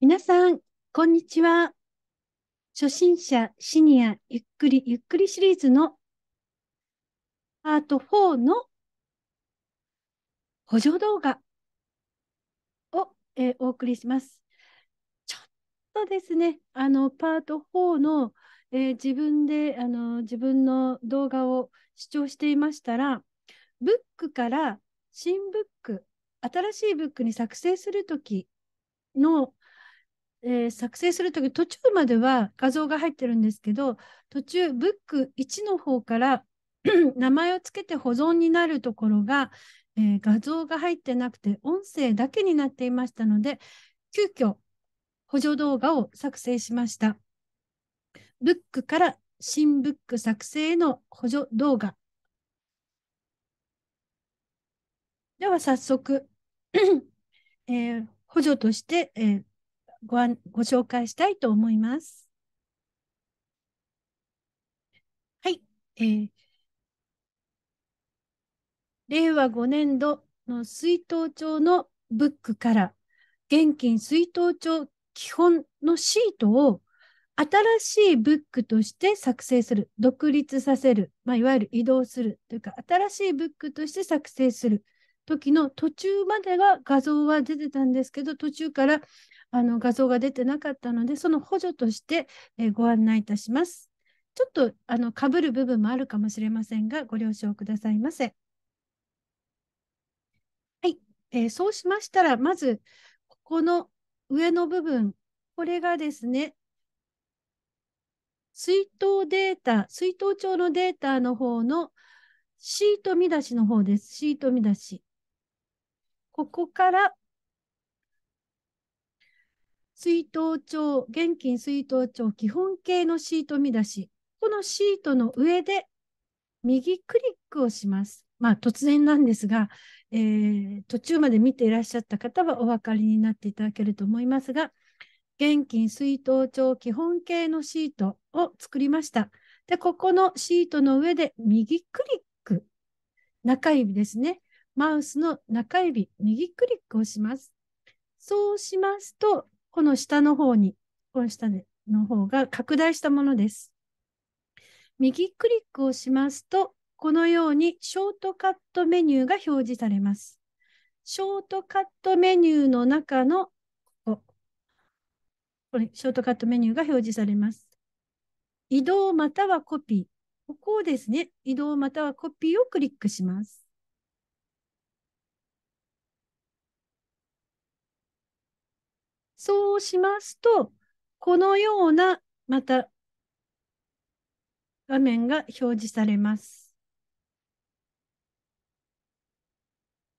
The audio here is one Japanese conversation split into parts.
皆さん、こんにちは。初心者、シニア、ゆっくりシリーズのパート4の補助動画を、お送りします。ちょっとですね、パート4の、自分で自分の動画を視聴していましたら、ブックから新ブック、新しいブックに作成するときの作成するとき、途中までは画像が入ってるんですけど、途中、ブック1の方から名前をつけて保存になるところが、画像が入ってなくて、音声だけになっていましたので、急遽補助動画を作成しました。ブックから新ブック作成の補助動画。では、早速、補助として、ご紹介したいと思います。はい。令和5年度の出納帳のブックから、現金出納帳基本のシートを新しいブックとして作成する、独立させる、いわゆる移動するというか、新しいブックとして作成する時の途中までは画像は出てたんですけど、途中から画像が出てなかったので、その補助としてご案内いたします。ちょっとかぶる部分もあるかもしれませんが、ご了承くださいませ。はい、そうしましたら、まず、ここの上の部分、これがですね、出納帳のデータの方のシート見出しの方です。シート見出し。ここから、出納帳、現金出納帳基本形のシート見出し。このシートの上で右クリックをします。突然なんですが、途中まで見ていらっしゃった方はお分かりになっていただけると思いますが、現金出納帳基本形のシートを作りました。で、ここのシートの上で右クリック。中指ですね。マウスの中指、右クリックをします。そうしますと、この下の方に、この下の方が拡大したものです。右クリックをしますと、このようにショートカットメニューが表示されます。ショートカットメニューの中の、これ、ショートカットメニューが表示されます。移動またはコピー。ここをですね、移動またはコピーをクリックします。そうしますと、このような、また、画面が表示されます。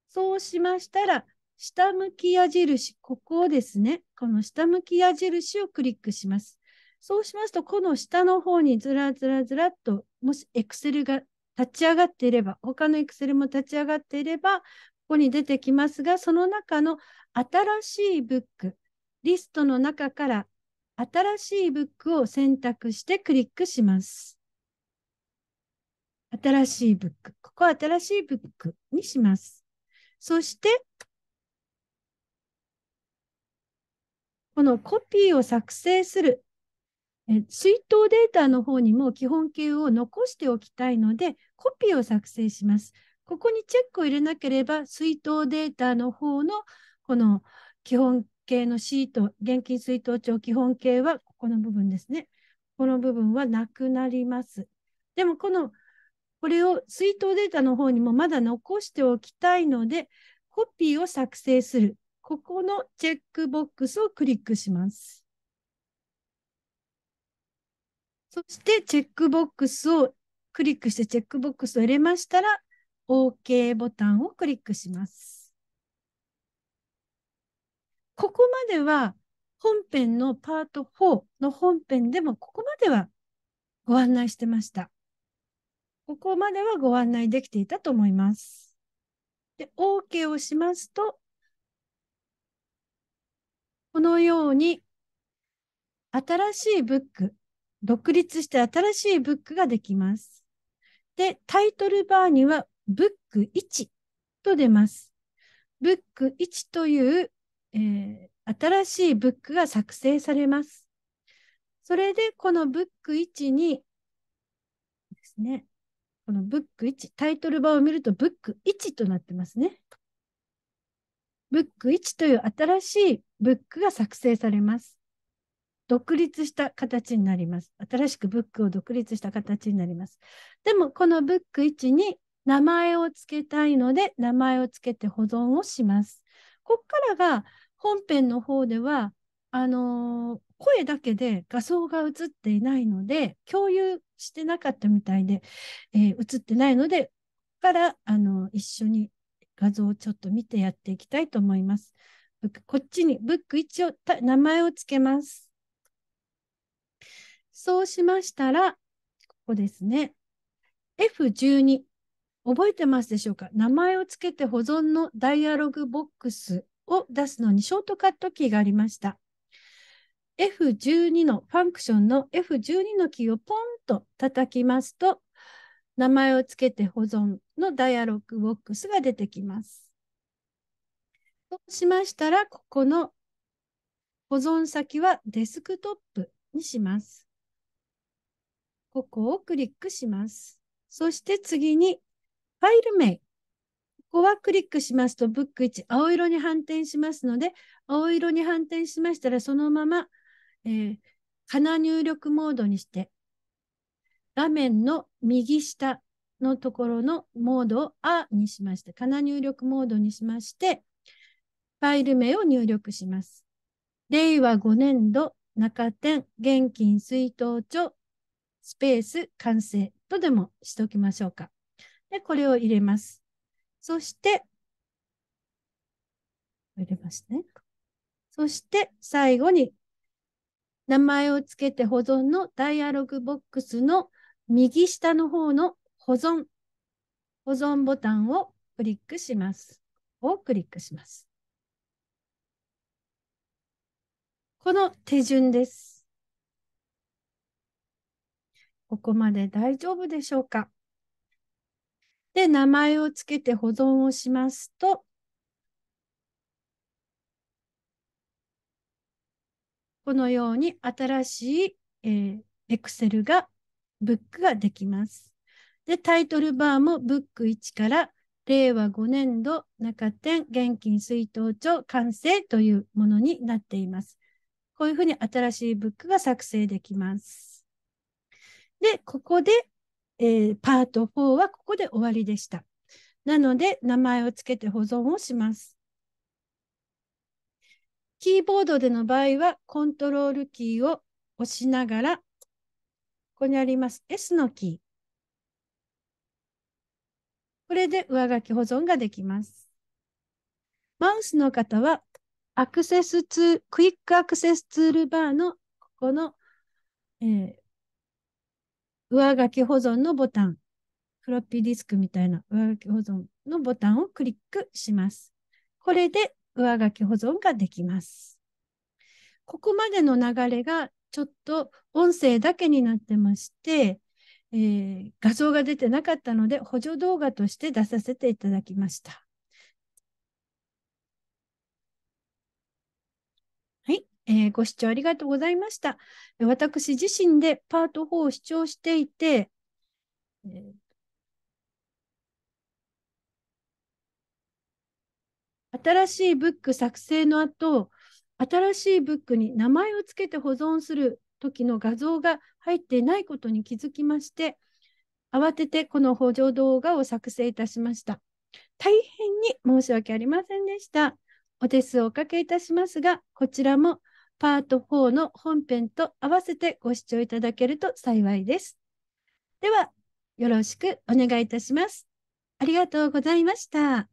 そうしましたら、下向き矢印、ここをですね、この下向き矢印をクリックします。そうしますと、この下の方にずらずらずらっと、もし Excel が立ち上がっていれば、他の Excel も立ち上がっていれば、ここに出てきますが、その中の新しいブック、リストの中から新しいブックを選択してクリックします。新しいブック。ここは新しいブックにします。そして、このコピーを作成する。出納データの方にも基本形を残しておきたいので、コピーを作成します。ここにチェックを入れなければ、出納データの方のこの基本形のシート、現金出納帳基本形はここの部分ですね。この部分はなくなります。でも、これを出納データの方にもまだ残しておきたいので、コピーを作成する。ここのチェックボックスをクリックします。そして、チェックボックスをクリックして、チェックボックスを入れましたら、OK ボタンをクリックします。ここまでは、本編のパート4の本編でも、ここまではご案内してました。ここまではご案内できていたと思います。で、OK をしますと、このように、新しいブック、独立して新しいブックができます。で、タイトルバーには、ブック1と出ます。ブック1という、新しいブックが作成されます。それで、このブック1にですね、このブック1、タイトルバーを見るとブック1となってますね。ブック1という新しいブックが作成されます。独立した形になります。新しくブックを独立した形になります。でも、このブック1に名前を付けたいので、名前を付けて保存をします。ここからが本編の方では、声だけで画像が映っていないので、共有してなかったみたいで、映ってないので、ここから一緒に画像をちょっと見てやっていきたいと思います。こっちにブック1を名前を付けます。そうしましたら、ここですね。F12。覚えてますでしょうか？名前をつけて保存のダイアログボックスを出すのにショートカットキーがありました。F12 のファンクションの F12 のキーをポンと叩きますと、名前をつけて保存のダイアログボックスが出てきます。そうしましたら、ここの保存先はデスクトップにします。ここをクリックします。そして次にファイル名。ここはクリックしますと、ブック1、青色に反転しますので、青色に反転しましたら、そのまま、かな入力モードにして、画面の右下のところのモードをあにしまして、かな入力モードにしまして、ファイル名を入力します。令和5年度、中店、現金出納帳、スペース完成とでもしておきましょうか。で、これを入れます。そして、入れますね。そして、最後に、名前をつけて保存のダイアログボックスの右下の方の保存ボタンをクリックします。をクリックします。この手順です。ここまで大丈夫でしょうか？で、名前をつけて保存をしますと、このように新しい、Excel が、ブックができます。で、タイトルバーもブック1から、令和5年度中店現金出納帳完成というものになっています。こういうふうに新しいブックが作成できます。で、ここで、パート4はここで終わりでした。なので、名前をつけて保存をします。キーボードでの場合は、コントロールキーを押しながら、ここにあります S のキー。これで上書き保存ができます。マウスの方は、クイックアクセスツールバーのここの、上書き保存のボタン、フロッピーディスクみたいな上書き保存のボタンをクリックします。これで上書き保存ができます。ここまでの流れがちょっと音声だけになってまして、画像が出てなかったので補助動画として出させていただきました。ご視聴ありがとうございました。私自身でパート4を視聴していて、新しいブック作成の後、新しいブックに名前をつけて保存する時の画像が入っていないことに気づきまして、慌ててこの補助動画を作成いたしました。大変に申し訳ありませんでした。お手数をおかけいたしますが、こちらもパート4の本編と合わせてご視聴いただけると幸いです。では、よろしくお願いいたします。ありがとうございました。